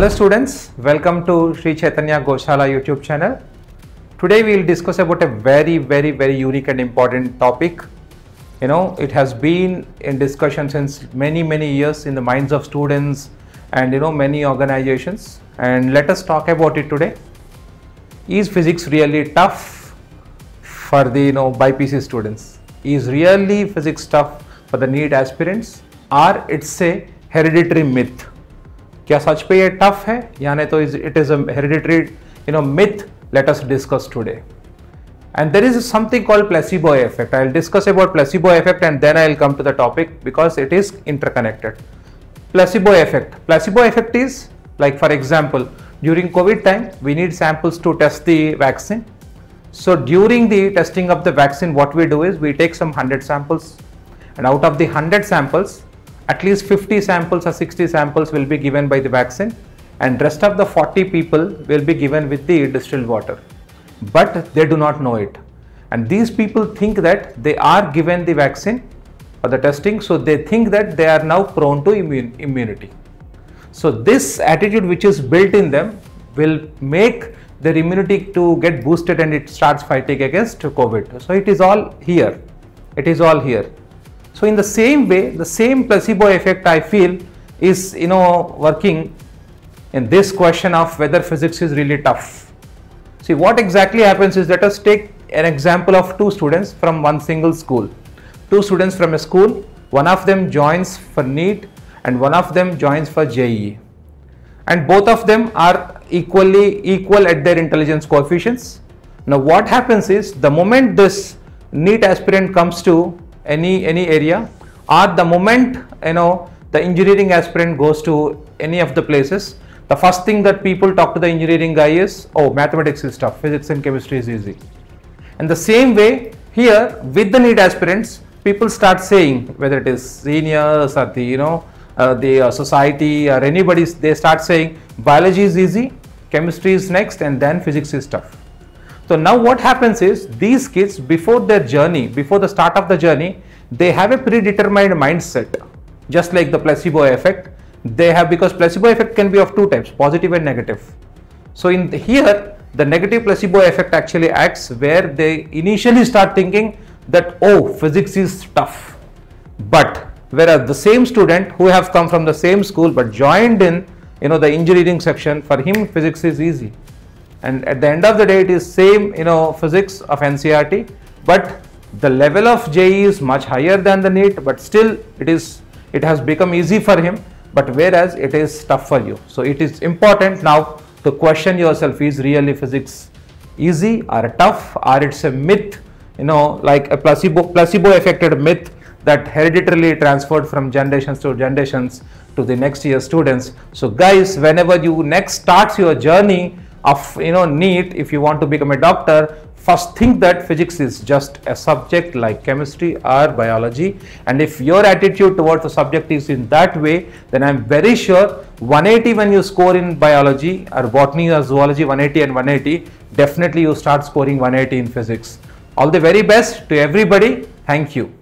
Hello students, welcome to Sri Chaitanya Goshala YouTube channel. Today we will discuss about a very unique and important topic. You know, it has been in discussion since many years in the minds of students and many organizations, and let us talk about it today. Is physics really tough for the BPC students? Is really physics tough for the NEET aspirants, or it's a hereditary myth? क्या सच पे ये tough है या नहीं, तो it is a hereditary myth. Let us discuss today. And there is something called placebo effect. I will discuss about placebo effect and then I will come to the topic because it is interconnected. Placebo effect. Placebo effect is like for example during Covid time we need samples to test the vaccine. So during the testing of the vaccine what we do is we take some 100 samples, and out of the 100 samples at least 50 samples or 60 samples will be given by the vaccine, and rest of the 40 people will be given with the distilled water, but they do not know it. And these people think that they are given the vaccine for the testing, so they think that they are now prone to immunity. So this attitude which is built in them will make their immunity to get boosted, and it starts fighting against COVID. So it is all here. It is all here. So in the same way, the same placebo effect, I feel, is working in this question of whether physics is really tough. See, what exactly happens is, let us take an example of two students from one single school. Two students from a school, one of them joins for NEET and one of them joins for JEE, and both of them are equal at their intelligence coefficients. Now what happens is, the moment this NEET aspirant comes to any area, or the moment the engineering aspirant goes to any of the places, the first thing that people talk to the engineering guy is, oh, mathematics is tough, physics and chemistry is easy. And the same way here with the NEET aspirants, people start saying, whether it is seniors or the society or anybody, they start saying biology is easy, chemistry is next, and then physics is tough. So now what happens is, these kids, before their journey, before the start of the journey, they have a predetermined mindset, just like the placebo effect. They have, because placebo effect can be of two types, positive and negative. So in here, the negative placebo effect actually acts, where they initially start thinking that, oh, physics is tough. But whereas the same student who have come from the same school but joined in the engineering section, for him physics is easy. And at the end of the day, it is same physics of NCERT, but the level of JEE is much higher than the NEET, but still it has become easy for him, but whereas it is tough for you. So it is important now to question yourself, is really physics easy or tough, or it's a myth, like a placebo affected myth that hereditarily transferred from generations to generations to the next year students. So guys, whenever you next starts your journey of NEET, if you want to become a doctor, first think that physics is just a subject like chemistry or biology. And if your attitude towards the subject is in that way, then I'm very sure 180 when you score in biology or botany or zoology, 180 and 180, definitely you start scoring 180 in physics. All the very best to everybody. Thank you.